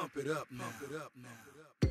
Pump it up now.